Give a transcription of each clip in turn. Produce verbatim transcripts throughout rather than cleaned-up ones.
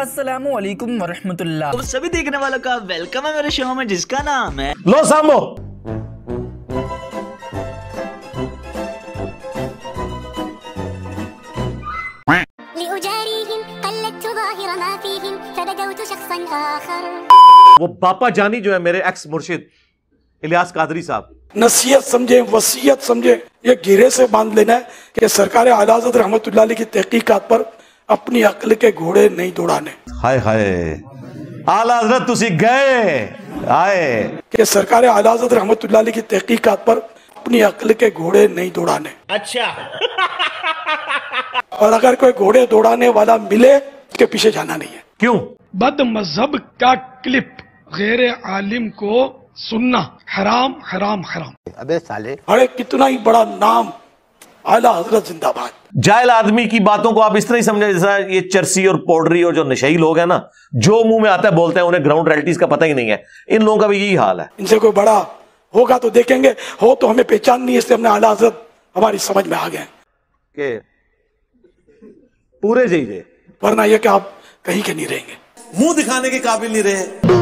अस्सलामुअलैकुम वरहमतुल्लाह। तो सभी देखने वालों का वेलकम है मेरे शो में जिसका नाम है लो सामो। वो पापा जानी जो है मेरे एक्स मुर्शिद इलियास कादरी साहब, नसीहत समझे, वसीयत समझे, ये घेरे से बांध लेना है कि सरकार आलाहज़रत रहमतुल्लाह अलैह की तहकीकात पर अपनी अक्ल के घोड़े नहीं दौड़ाने। हाय हाय आलाहज़रत तुसी गए आए कि सरकार आलाहज़रत रहमतुल्लाह अलैह की तहकीकात पर अपनी अक्ल के घोड़े नहीं दौड़ाने। अच्छा और अगर कोई घोड़े दौड़ाने वाला मिले उसके पीछे जाना नहीं है। क्यों? बद मजहब का क्लिप गैर आलिम को सुनना हराम हराम हराम। अबे साले, अरे कितना ही बड़ा नाम आला हजरत जिंदाबाद। जाहिल आदमी की बातों को आप इस तरह ही समझे जैसा ये चरसी और पोडरी और जो नशेड़ी लोग हैं ना, जो मुंह में आता है बोलते हैं, उन्हें ग्राउंड रियलिटीज का पता ही नहीं है। इन लोगों का भी यही हाल है। इनसे कोई बड़ा होगा तो देखेंगे, हो तो हमें पहचान नहीं है, इसलिए हमने आला हजरत हमारी समझ में आ गए के पूरे जाइए, वरना यह कि आप कहीं के नहीं रहेंगे, मुंह दिखाने के काबिल नहीं रहे।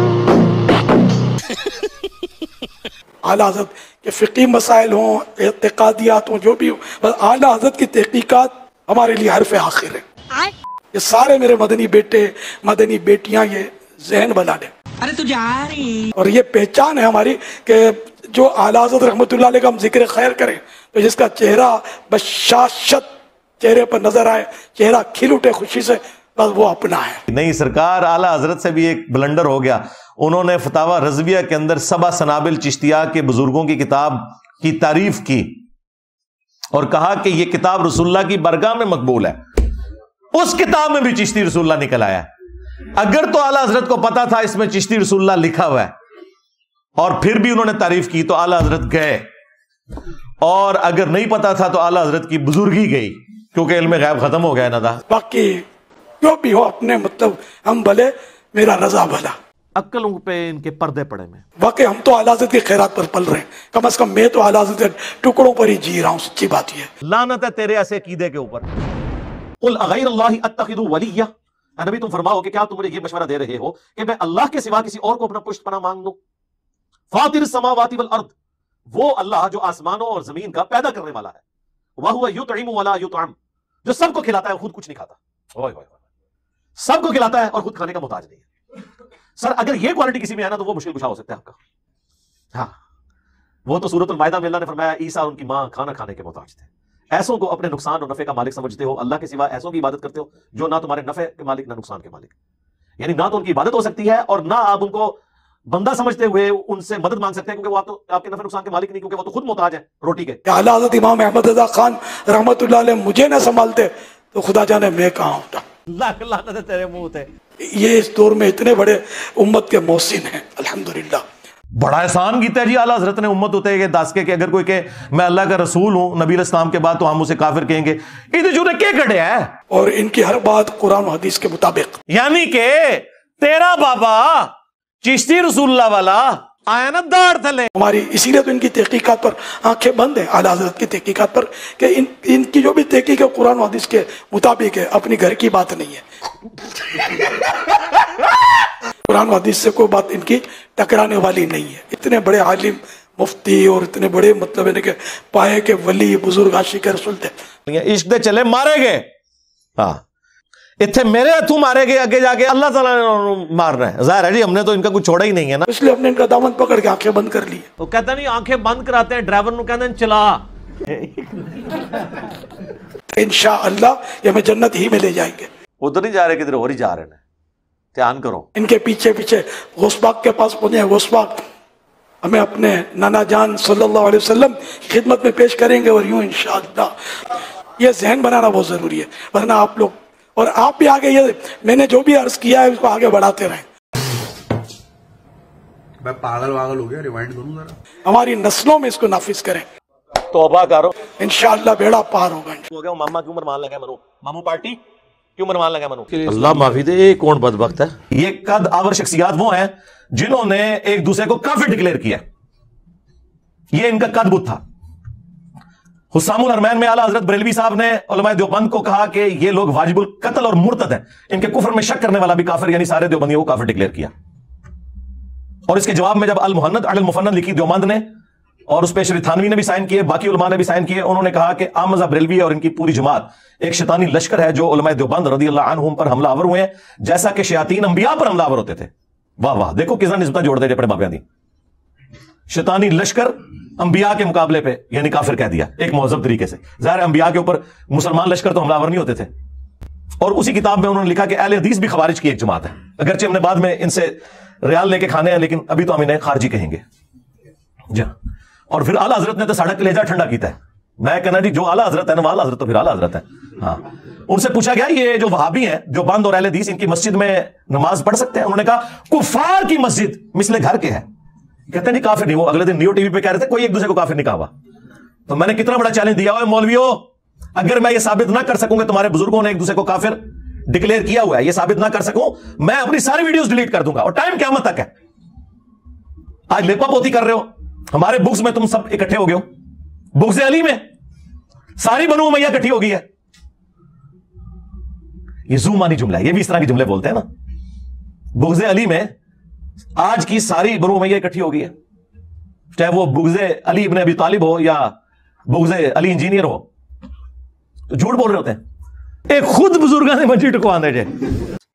आला हज़रत के फ़िक़ही मसाइल हों, एतकादियात हों, जो भी हो, बस आला हज़रत की तहकीकात हमारे लिए हरफ आखिर है। ये सारे मेरे मदनी बेटे मदनी बेटियां ये जहन बना ले। अरे तू जा रही। और ये पहचान है हमारी कि जो आला हज़रत रहमतुल्लाह अलैह का हम जिक्र खैर करें तो जिसका चेहरा बशाशत चेहरे पर नजर आए, चेहरा खिल उठे खुशी से, बस वो अपना है। नहीं, सरकार आला हज़रत से भी एक ब्लंडर हो गया। उन्होंने फतावा रज़विया के अंदर सबा सनाबिल चिश्तिया के बुजुर्गों की किताब की तारीफ की और कहा कि यह किताब रसूलुल्लाह की बरगाह में मकबूल है। उस किताब में भी चिश्ती रसूलुल्लाह निकल आया। अगर तो आला हजरत को पता था इसमें चिश्ती रसूलुल्लाह लिखा हुआ है और फिर भी उन्होंने तारीफ की तो आला हजरत गए, और अगर नहीं पता था तो आला हजरत की बुजुर्गी गई, क्योंकि इल्म गैब खत्म हो गया ना था। बाकी जो भी हो अपने मतलब हम भले, मेरा रजा भला। अक्लों पे इनके पर्दे पड़े में वाकई हम तो आला हज़रत के खैरात पर पल रहे हैं, कम से कम मैं तो आला हज़रत के टुकड़ों पर ही जी रहा हूँ। सच्ची बात ये है, लानत है तेरे ऐसे अकीदे के ऊपर। कुल अगैर अल्लाह अत्तखिदु वलिया, नबी तुम फरमाओ कि क्या तुम मुझे ये मशवरा दे रहे हो कि मैं अल्लाह के सिवा किसी और को अपना पुष्टपना मांग लूं। फातिर समावाति वल अर्द, वो अल्लाह जो आसमानों और जमीन का पैदा करने वाला है, वह हुआ युतइमु वला युतअम, जो सबको खिलाता है खुद कुछ नहीं खाता, सबको खिलाता है और खुद खाने का मोहताज नहीं है। सर अगर ये क्वालिटी किसी में है ना तो वो मुश्किल कुशा हो सकता है आपका। हाँ, वो तो सूरतुल माईदा में अल्लाह ने फरमाया ईसा उनकी माँ खाना खाने के मोहताज थे। ऐसों को अपने नुकसान और नफे का मालिक समझते हो, अल्लाह के सिवा ऐसों की इबादत करते हो जो ना तुम्हारे नफे के मालिक ना नुकसान के मालिक, यानी ना तो उनकी इबादत हो सकती है और ना आप उनको बंदा समझते हुए उनसे मदद मांग सकते हैं, क्योंकि वो आप तो आपके नफे नुकसान के मालिक नहीं, क्योंकि वो तो खुद मोहताज है रोटी के। आला हज़रत इमाम अहमद रज़ा खान रहमतुल्लाह अलैह मुझे ना संभालते तो खुदा जाने मैं कहां होता। लानत तेरे मुंह पे। ये इस दौर में इतने बड़े उम्मत के मोहसिन हैं, अल्हम्दुलिल्लाह। बड़ा एहसान कीता जी आला हज़रत ने उम्मत उते के दासके के अगर कोई कहे मैं अल्लाह का रसूल हूँ नबी अलैहिस्सलाम के बाद तो हम उसे काफिर कहेंगे। इधर जुरे के कड़े है और इनकी हर बात कुरान और हदीस के मुताबिक। यानी के तेरा बाबा चिश्ती रसूलुल्लाह वाला आया ना दाड़ थले हमारी, इसीलिए तो इनकी तहकीकात पर आंखें बंद है आला हज़रत की तहकीकात पर कि इन इनकी जो भी तहकीक है कुरान और हदीस के मुताबिक है, अपनी घर की बात नहीं है। कुरान और हदीस से कोई बात इनकी टकराने वाली नहीं है। इतने बड़े आलिम मुफ्ती और इतने बड़े मतलब इन्हें के पाए के वली बुजुर्ग आशिक रसूल थे। इश्क दे चले मारे गए, हाँ इतने मेरे हथों मारे गए, आगे जाके अल्लाह ताला ने मारना है। जाहिर है जी हमने तो इनका कुछ छोड़ा ही नहीं है ना, इसलिए हमने इनका दामन पकड़ के आंखें बंद कर ली। वो तो कहता नहीं आंखें बंद कराते हैं ड्राइवर को, कहते हैं चला इंशाअल्लाह ये हमें जन्नत ही में ले जाएंगे। उधर ही जा रहे किधर और ही जा रहे हैं, ध्यान करो। इनके पीछे पीछे गौसबाग के पास पहुंचे। गौसबाग हमें अपने नाना जान सल्लल्लाहु अलैहि वसल्लम खिदमत में पेश करेंगे और यूं इंशाअल्लाह। ये जहन बनाना बहुत ज़रूरी है, वरना आप लोग और आप भी आगे ये मैंने जो भी अर्ज किया है उसको आगे बढ़ाते रहें। मैं पागल वागल हो गया, रिवाइंड करूं जरा। हमारी नस्लों में इसको नाफिज करें, तौबा करो इंशाअल्लाह बेड़ा पार होगा। हो गया मामा क्यों मरवान लगा मनु, मामू पार्टी क्यों मरवान लगा मनु, अल्लाह माफी दे। ये कौन बदबख्त है? ये कद आवर शख्सियत वो हैं जिन्होंने एक दूसरे को काफिर डिक्लेयर किया। ये इनका कद बुत था। हुसामुल अरमैन में आलाहज़रत बरेलवी साहब ने उलमाए देवबंद को कहा कि ये लोग वाजिबुल कत्ल और मुर्तद हैं, इनके कुफर में शक करने वाला भी काफिर, यानी सारे देवबंदियों को काफिर डिक्लेयर किया। और इसके जवाब में जब अल मुहन्नद अल मुफन्नद लिखी देवबंद ने और उस पर शरि थानवी ने भी साइन किए, बाकी उलमा ने भी साइन किए, उन्होंने कहा कि आमजा बरेलवी और इनकी पूरी जमात एक शैतानी लश्कर है जो उलमाए देवबंद रज़ियल्लाहु अन्हुम पर हमलावर हुए हैं जैसा कि शयातीन अंबिया पर हमलावर होते थे। वाह वाह, देखो किसना निस्बत जोड़ते थे अपने बाबियां दी। शैतानी लश्कर अंबिया के मुकाबले पे यानी काफिर कह दिया एक मौजब तरीके से। जाहिर अंबिया के ऊपर मुसलमान लश्कर तो हमलावर नहीं होते थे। और उसी किताब में उन्होंने लिखा कि अहले हदीस भी खवारिज की एक जमात है, अगरचे हमने बाद में इनसे रियाल लेके खाने हैं लेकिन अभी तो हम इन्हें खारजी कहेंगे जी। और फिर आला हजरत ने तो साढ़ा कलेजा ठंडा किया है। मैं कहना जी जो आला हजरत है ना वो आला हजरत तो फिर आला हजरत है। हाँ, उनसे पूछा गया ये जो वहाबी हैं जो बंद और अहले हदीस इनकी मस्जिद में नमाज पढ़ सकते हैं? उन्होंने कहा कुफार की मस्जिद मिसले घर के है। कहते नहीं काफिर नहीं। वो अगले दिन न्यू टीवी पे कह रहे थे कोई एक दूसरे को काफिर नहीं कहा। तो मैंने कितना बड़ा चैलेंज दिया है मौलवियों, अगर मैं ये साबित ना कर सकूं कि तुम्हारे बुजुर्गों ने एक दूसरे को काफिर डिक्लेयर किया हुआ है, ये साबित ना कर सकूं, मैं अपनी सारी वीडियोस डिलीट कर दूंगा और टाइम क़यामत तक है। आज लेपापोती कर रहे हो, हमारे बुक्स में तुम सब इकट्ठे हो गए हो, बुग्जे अली में सारी बनू उमैया इकट्ठी हो गई है। ये ज़ुमानी जुमला है, ये भी इस तरह के जुमले बोलते हैं ना। बुग्जे अली में आज की सारी बनू उमैया इकट्ठी हो गई है, चाहे वो बुग्जे अली इब्ने अबी तालिब हो या बुग्जे अली इंजीनियर हो, तो झूठ बोल रहे होते हैं। एक खुद बुजुर्गां ने मंजी टुकवांदे जे।